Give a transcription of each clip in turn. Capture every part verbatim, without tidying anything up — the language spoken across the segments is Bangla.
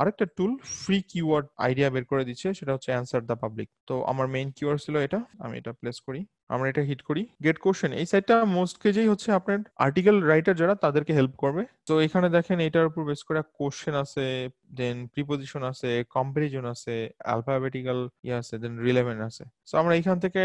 আরেকটা টুল ফ্রি কিওয়ার্ড আইডিয়া বের করে দিচ্ছে, সেটা হচ্ছে অ্যানসার দ্য পাবলিক। তো আমার মেইন কিওয়ার্ড ছিল এটা, আমি এটা প্লেস করি, আমরা এটা হিট করি গেট কোশ্চেন। এই সাইটটা মোস্ট কেজেই হচ্ছে আপনার আর্টিকেল রাইটার যারা তাদেরকে হেল্প করবে। তো এখানে দেখেন এটার উপর বেস করে কোশ্চেন আছে, দেন প্রিপোজিশন আছে, কম্পারিজন আছে, অ্যালফাবেটিক্যাল ইয়ে আছে, দেন রিলেভেন্ট আছে। সো আমরা এখান থেকে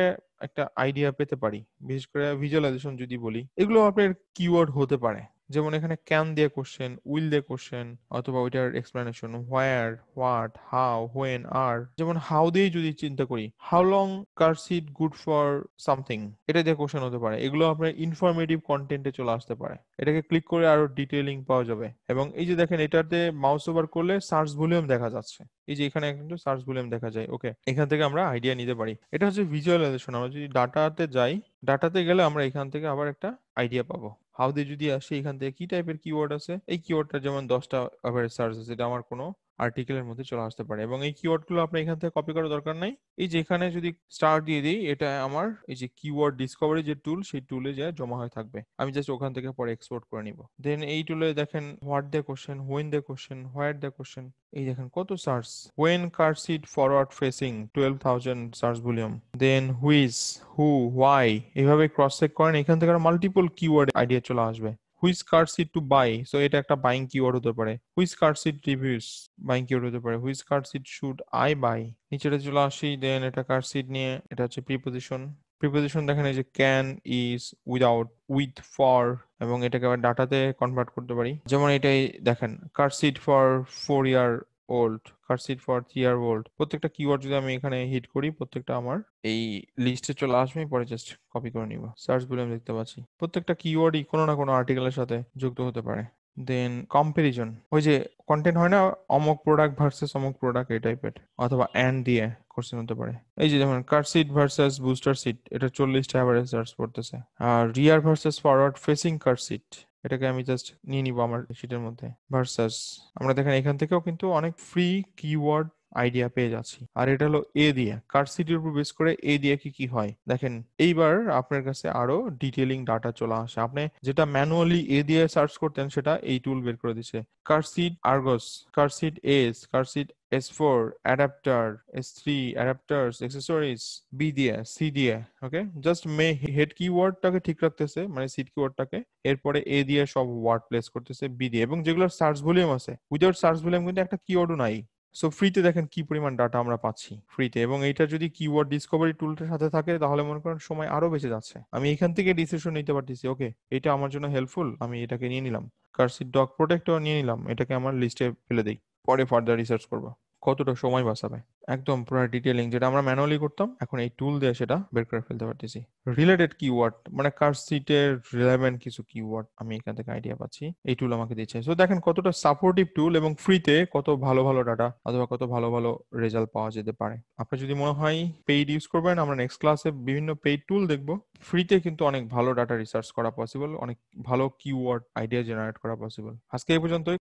একটা আইডিয়া পেতে পারি। বিশেষ করে ভিজুয়ালাইজেশন যদি বলি, এগুলো আপনার কিওয়ার্ড হতে পারে, যেমন এখানে ক্যান দিয়ে কোশ্চেন, উইল দিয়ে কোশ্চেন, অথবা ওইটার explanation, where, what, how, when, আর। যেমন হাউ দিয়ে যদি চিন্তা করি, how long car seat good for something, এটা দিয়ে কোশ্চেন হতে পারে। এগুলো আপনার ইনফরমেটিভ কন্টেন্টে চলে আসতে পারে। এটাকে ক্লিক করে আরো ডিটেইলিং পাওয়া যাবে। এবং এই যে দেখেন এটাতে মাউস ওভার করলে সার্চ ভলিউম দেখা যাচ্ছে, এই যে এখানে কিন্তু সার্চ ভলিউম দেখা যায়। ওকে, এখান থেকে আমরা আইডিয়া নিতে পারি। এটা হচ্ছে ভিজুয়ালাইজেশন। আমরা যদি ডাটাতে যাই, ডাটাতে গেলে আমরা এখান থেকে আবার একটা আইডিয়া পাবো। হাউ দিয়ে যদি আসে, এখান থেকে কি টাইপের কিওয়ার্ড আছে, এই কিওয়ার্ডটা যেমন দশটা এভারেজ সার্চ আছে, এটা আমার কোনো আর্টিকেলের মধ্যে চলে আসতে পারে। এবং এই কিওয়ার্ড গুলো আপনার এখান থেকে কপি করার দরকার নাই। এই যে এখানে যদি স্টার দিয়ে দিই, এটা আমার এই যে কিওয়ার্ড ডিসকভারি যে টুল, সেই টুলে যা জমা হয়ে থাকবে। আমি জাস্ট ওখান থেকে পরে এক্সপোর্ট করে নিব। দেন এই টুলে দেখেন what the question, when the question, where the question, এই দেখেন কত search. When car seat forward facing twelve thousand search volume. Then who's, who, why, এইভাবে ক্রস চেক করেন, এখান থেকে মাল্টিপল কিওয়ার্ড আইডিয়া চলে আসবে। Which car seat to buy, so এটা একটা বাইং কিওয়ার্ড হতে পারে। Which car seat reviews, buying keyword হতে পারে। Which car seat should I buy, নিচেটা চলে আসি। দেন এটা কার সিট নিয়ে, এটা হচ্ছে প্রিপোজিশন। প্রিপোজিশন দেখেন এই যে can, is, without, with, for, এবং এটাকে আবার ডাটাতে কনভার্ট করতে পারি। যেমন এটাই দেখেন, car seat for four year old, car seat for three year old. প্রত্যেকটা কিওয়ার্ড যদি আমি এখানে হিট করি, প্রত্যেকটা আমার এই লিস্টে চলে আসবে। পরে জাস্ট কপি করে নিব। সার্চ ভলিউম দেখতে পাচ্ছি, প্রত্যেকটা কিওয়ার্ডই কোনো না কোনো আর্টিকেলের সাথে যুক্ত হতে পারে। দেন কম্পারিজন, ওই যে কন্টেন্ট হয় না, অমুক প্রোডাক্ট ভার্সেস অমুক প্রোডাক্ট, এই টাইপের, অথবা অ্যান্ড দিয়ে কোশ্চেন হতে পারে। এই যে যেমন car seat versus booster seat, এটা চল্লিশটা এভারেজ সার্চ করতেছে। আর rear versus forward facing car seat, এটাকে আমি জাস্ট নিয়ে নিব আমার শিটের মধ্যে ভার্সাস। আমরা দেখেন এখান থেকেও কিন্তু অনেক ফ্রি কিওয়ার্ড আইডিয়া পেয়ে যাচ্ছি। আর এটা হলো এ দিয়ে, কার সিটির উপর বেস করে এ দিয়ে কি কি হয় দেখেন। এইবার আপনার কাছে আরো ডিটেইলিং ডাটা চলে আসে। আপনি যেটা ম্যানুয়ালি এ দিয়ে সার্চ করতেন, সেটা এই টুল বের করে দিচ্ছে। Car seat আর্গস, car seat S, car seat S four, adapter, S three, adapters, accessories, B দিয়ে, C দিয়ে। ওকে, জাস্ট মে হেড কিওয়ার্ডটাকে ঠিক রাখতেছে, মানে সিট কিওয়ার্ডটাকে, এরপরে A দিয়ে সব ওয়ার্ড প্লেস করতেছে, B দিয়ে। এবং যেগুলো সার্চ ভলিউম আছে, উইদাউট সার্চ ভলিউম কিন্তু একটা কিওয়ার্ডও নাই। সো ফ্রিতে দেখেন কি পরিমাণ ডাটা আমরা পাচ্ছি ফ্রিতে। এবং এটা যদি কিওয়ার্ড ডিসকভারি টুলটার সাথে থাকে, তাহলে মনে করেন সময় আরো বেঁচে যাচ্ছে। আমি এখান থেকে ডিসিশন নিতে পারতেছি, ওকে এটা আমার জন্য হেল্পফুল, আমি এটাকে নিয়ে নিলাম। কারসিট ডগ প্রোটেক্টর নিয়ে নিলাম, এটাকে আমার লিস্টে ফেলে দিই, পরে ফার্দার রিসার্চ করবো। কতটা সময় বাঁচাবে একদম পুরো ডিটেইলিং, যেটা আমরা ম্যানুয়ালি করতাম, এখন এই টুল দিয়ে সেটা বের করে ফেলতে পারতেছি। রিলেটেড কিওয়ার্ড, মানে কার সিটের রিলেভেন্ট কিছু কিওয়ার্ড আমি এখান থেকে আইডিয়া পাচ্ছি, এই টুল আমাকে দিচ্ছে। সো দেখেন কতটা সাপোর্টিভ টুল, এবং ফ্রিতে কত ভালো ভালো ডাটা অথবা কত ভালো ভালো রেজাল্ট পাওয়া যেতে পারে। আপনার যদি মনে হয় পেইড ইউজ করবেন, আমরা নেক্সট ক্লাসে বিভিন্ন পেইড টুল দেখবো। ফ্রিতে কিন্তু অনেক ভালো ডাটা রিসার্চ করা পসিবল, অনেক ভালো কিওয়ার্ড আইডিয়া জেনারেট করা পসিবল। আজকে এই পর্যন্তই।